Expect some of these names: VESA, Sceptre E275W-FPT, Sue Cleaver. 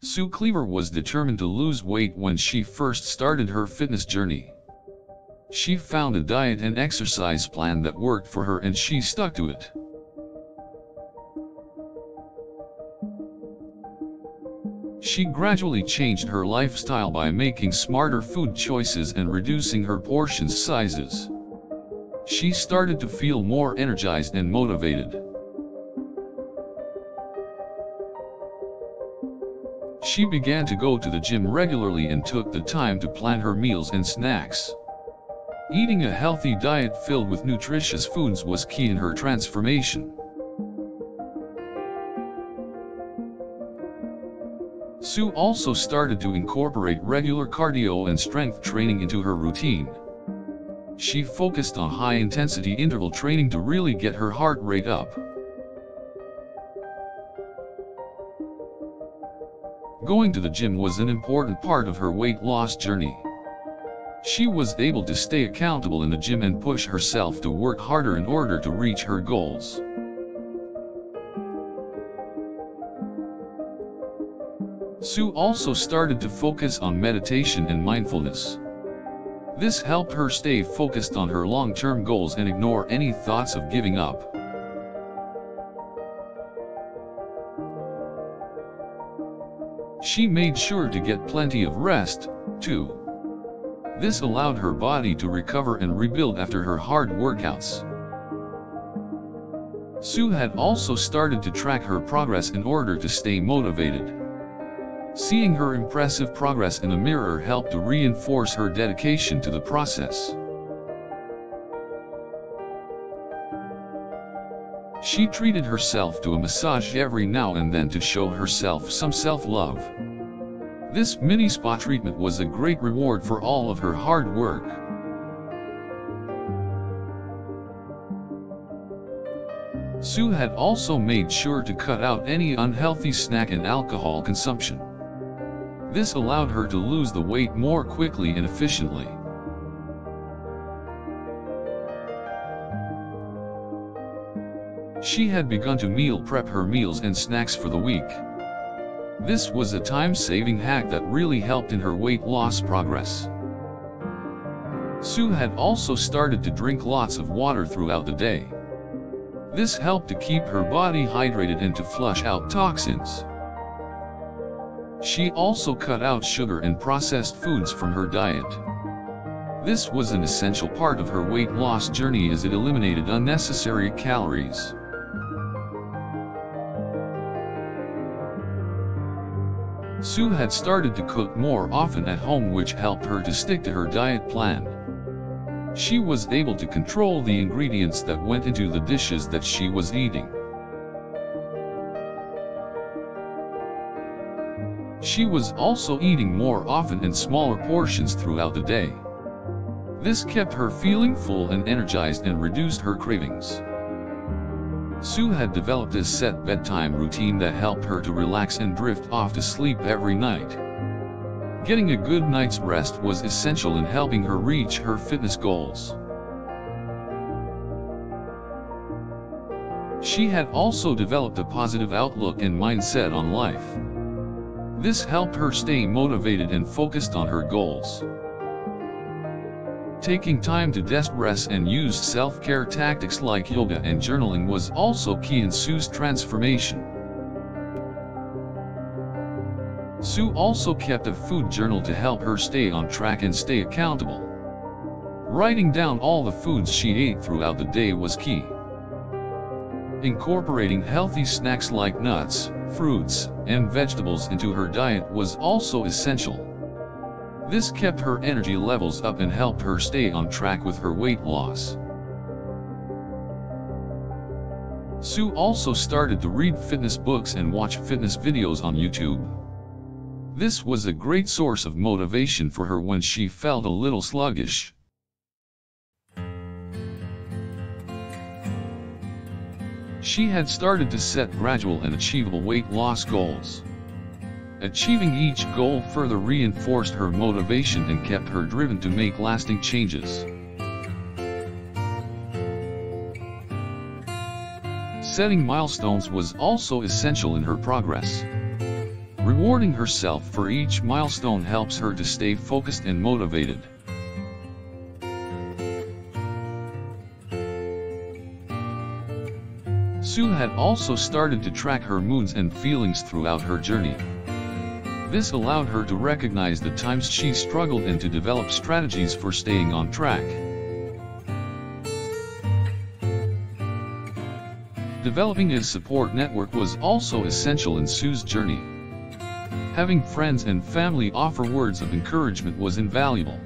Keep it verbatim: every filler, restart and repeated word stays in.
Sue Cleaver was determined to lose weight when she first started her fitness journey. She found a diet and exercise plan that worked for her, and she stuck to it. She gradually changed her lifestyle by making smarter food choices and reducing her portion sizes. She started to feel more energized and motivated. She began to go to the gym regularly and took the time to plan her meals and snacks. Eating a healthy diet filled with nutritious foods was key in her transformation. Sue also started to incorporate regular cardio and strength training into her routine. She focused on high-intensity interval training to really get her heart rate up. Going to the gym was an important part of her weight loss journey. She was able to stay accountable in the gym and push herself to work harder in order to reach her goals. Sue also started to focus on meditation and mindfulness. This helped her stay focused on her long-term goals and ignore any thoughts of giving up. She made sure to get plenty of rest, too. This allowed her body to recover and rebuild after her hard workouts. Sue had also started to track her progress in order to stay motivated. Seeing her impressive progress in the mirror helped to reinforce her dedication to the process. She treated herself to a massage every now and then to show herself some self-love. This mini spa treatment was a great reward for all of her hard work. Sue had also made sure to cut out any unhealthy snack and alcohol consumption. This allowed her to lose the weight more quickly and efficiently. She had begun to meal prep her meals and snacks for the week. This was a time-saving hack that really helped in her weight loss progress. Sue had also started to drink lots of water throughout the day. This helped to keep her body hydrated and to flush out toxins. She also cut out sugar and processed foods from her diet. This was an essential part of her weight loss journey as it eliminated unnecessary calories. Sue had started to cook more often at home, which helped her to stick to her diet plan. She was able to control the ingredients that went into the dishes that she was eating. She was also eating more often in smaller portions throughout the day. This kept her feeling full and energized and reduced her cravings. Sue had developed a set bedtime routine that helped her to relax and drift off to sleep every night. Getting a good night's rest was essential in helping her reach her fitness goals. She had also developed a positive outlook and mindset on life. This helped her stay motivated and focused on her goals. Taking time to de-stress and use self-care tactics like yoga and journaling was also key in Sue's transformation. Sue also kept a food journal to help her stay on track and stay accountable. Writing down all the foods she ate throughout the day was key. Incorporating healthy snacks like nuts, fruits, and vegetables into her diet was also essential. This kept her energy levels up and helped her stay on track with her weight loss. Sue also started to read fitness books and watch fitness videos on YouTube. This was a great source of motivation for her when she felt a little sluggish. She had started to set gradual and achievable weight loss goals. Achieving each goal further reinforced her motivation and kept her driven to make lasting changes. Setting milestones was also essential in her progress. Rewarding herself for each milestone helps her to stay focused and motivated. Sue had also started to track her moods and feelings throughout her journey. This allowed her to recognize the times she struggled and to develop strategies for staying on track. Developing a support network was also essential in Sue's journey. Having friends and family offer words of encouragement was invaluable.